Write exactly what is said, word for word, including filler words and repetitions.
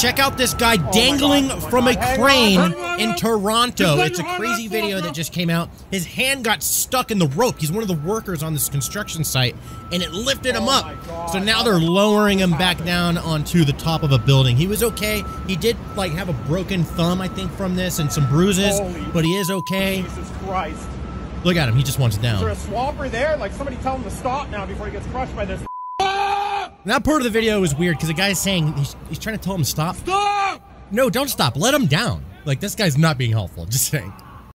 Check out this guy dangling oh from a crane on, on, in Toronto. It's a crazy video that just came out. His hand got stuck in the rope. He's one of the workers on this construction site, and it lifted him oh up. So now they're lowering him back down onto the top of a building. He was okay. He did like have a broken thumb, I think, from this and some bruises, Holy but he is okay. Jesus Christ. Look at him. He just wants down. Is there a swamper there? Like, somebody tell him to stop now before he gets crushed by this. And that part of the video is weird because the guy's saying he's, he's trying to tell him to stop. Stop! No, don't stop. Let him down. Like, this guy's not being helpful. Just saying.